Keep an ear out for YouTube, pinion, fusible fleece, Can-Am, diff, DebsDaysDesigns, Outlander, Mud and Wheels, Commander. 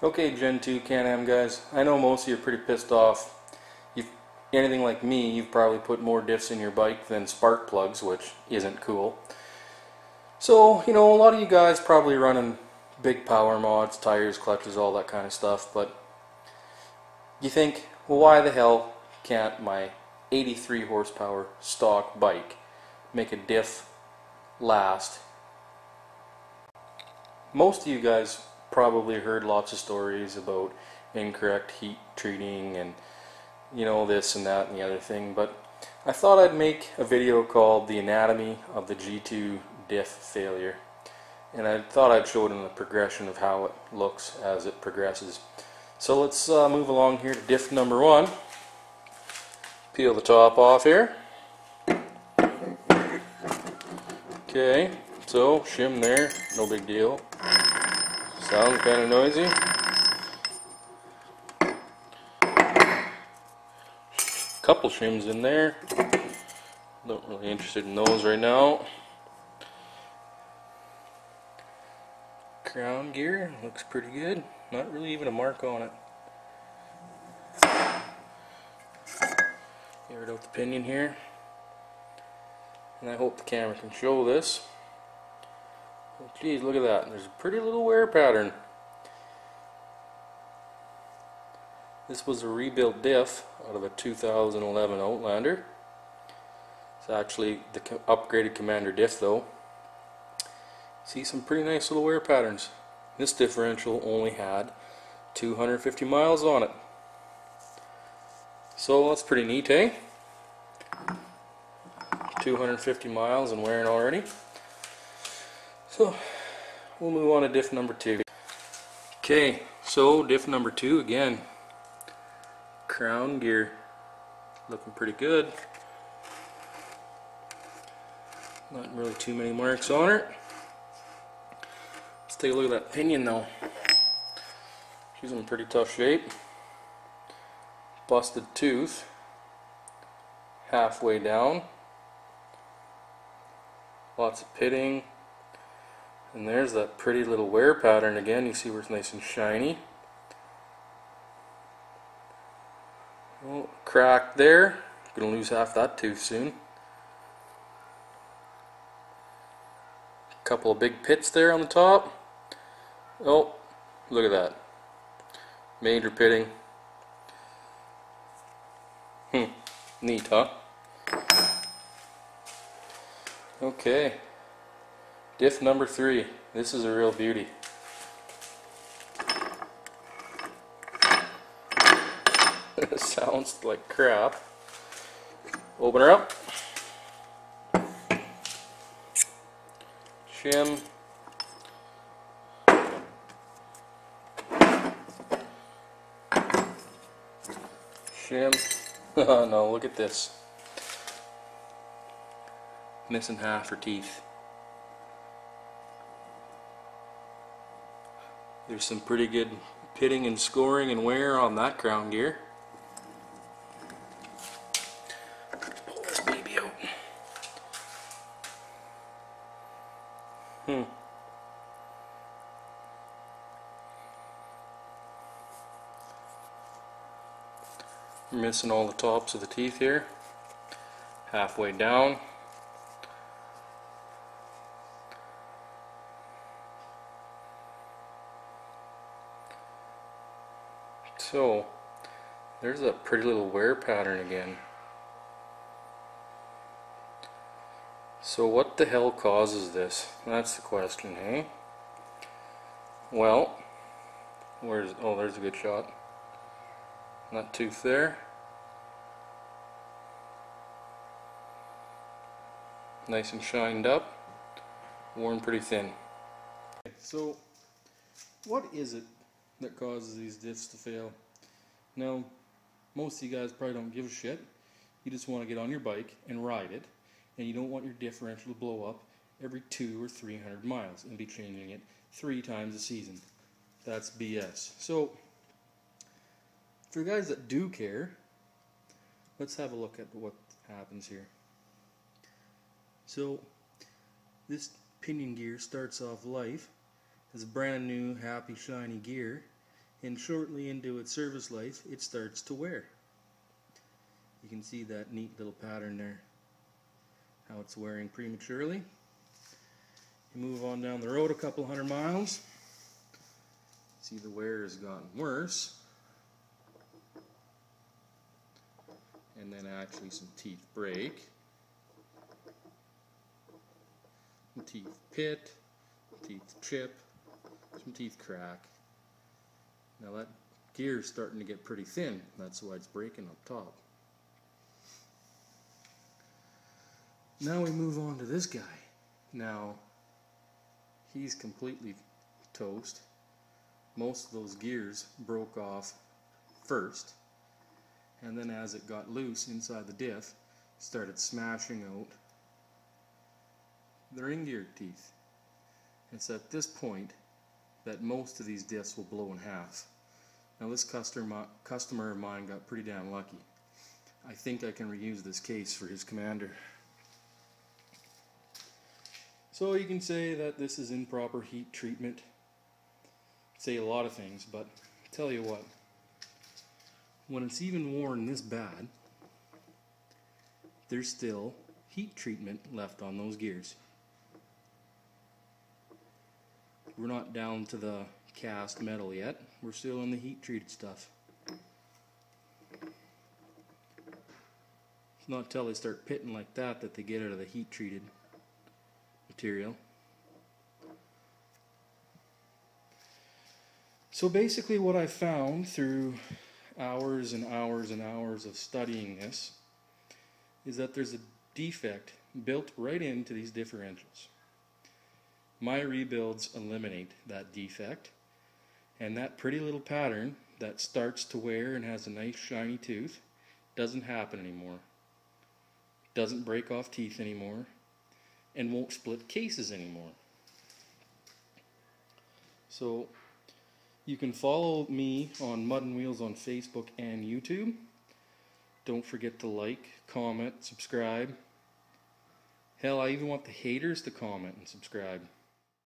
Okay, Gen 2 Can-Am guys, I know most of you are pretty pissed off. Anything like me, you've probably put more diffs in your bike than spark plugs, which isn't cool. So, you know, a lot of you guys probably running big power mods, tires, clutches, all that kind of stuff, but you think, well, why the hell can't my 83 horsepower stock bike make a diff last? Most of you guys probably heard lots of stories about incorrect heat treating and, you know, this and that and the other thing, but I thought I'd make a video called The Anatomy of the G2 Diff Failure, and I thought I'd show it in the progression of how it looks as it progresses. So let's move along here to diff number one. Peel the top off here. Okay, so shim there, no big deal. Sounds kind of noisy. Couple shims in there. Not really interested in those right now. Crown gear looks pretty good. Not really even a mark on it. Get rid of the pinion here. And I hope the camera can show this. Oh, geez, look at that. There's a pretty little wear pattern. This was a rebuilt diff out of a 2011 Outlander. It's actually the upgraded Commander diff though. See some pretty nice little wear patterns. This differential only had 250 miles on it. So that's pretty neat, eh? 250 miles and wearing already. So we'll move on to diff number two. Okay, so diff number two again. Crown gear looking pretty good. Not really too many marks on it. Let's take a look at that pinion though. She's in pretty tough shape. Busted tooth halfway down. Lots of pitting. And there's that pretty little wear pattern again. You see where it's nice and shiny. Well, crack there. Gonna lose half that tooth soon. Couple of big pits there on the top. Oh, look at that. Major pitting. Neat, huh? Okay. Diff number three. This is a real beauty. Sounds like crap. Open her up. Shim. Shim. Oh no, look at this. Missing half her teeth. There's some pretty good pitting and scoring and wear on that crown gear. Pull this baby out. We're missing all the tops of the teeth here. Halfway down. So, there's that pretty little wear pattern again. So what the hell causes this? That's the question, hey? Well, where's, oh, there's a good shot. That tooth there. Nice and shined up. Worn pretty thin. So, what is it that causes these diffs to fail? Now, most of you guys probably don't give a shit. You just want to get on your bike and ride it, and you don't want your differential to blow up every 200 or 300 miles and be changing it 3 times a season. That's BS. So, for guys that do care, let's have a look at what happens here. So, this pinion gear starts off life as a brand new, happy, shiny gear, and shortly into its service life it starts to wear. You can see that neat little pattern there, how it's wearing prematurely. You move on down the road a couple hundred miles, see the wear has gotten worse, and then actually some teeth break, some teeth pit, some teeth chip, some teeth crack. Now that gear is starting to get pretty thin, that's why it's breaking up top. Now we move on to this guy. Now he's completely toast. Most of those gears broke off first, and then as it got loose inside the diff, started smashing out the ring gear teeth. It's at this point that most of these diffs will blow in half. Now this customer of mine got pretty damn lucky. I think I can reuse this case for his Commander. So you can say that this is improper heat treatment. Say a lot of things, but tell you what, when it's even worn this bad, there's still heat treatment left on those gears. We're not down to the cast metal yet. We're still in the heat treated stuff. It's not till they start pitting like that that they get out of the heat treated material. So basically what I found through hours and hours and hours of studying this is that there's a defect built right into these differentials. My rebuilds eliminate that defect, and that pretty little pattern that starts to wear and has a nice shiny tooth doesn't happen anymore, doesn't break off teeth anymore, and won't split cases anymore. So you can follow me on Mud and Wheels on Facebook and YouTube. Don't forget to like, comment, subscribe. Hell, I even want the haters to comment and subscribe.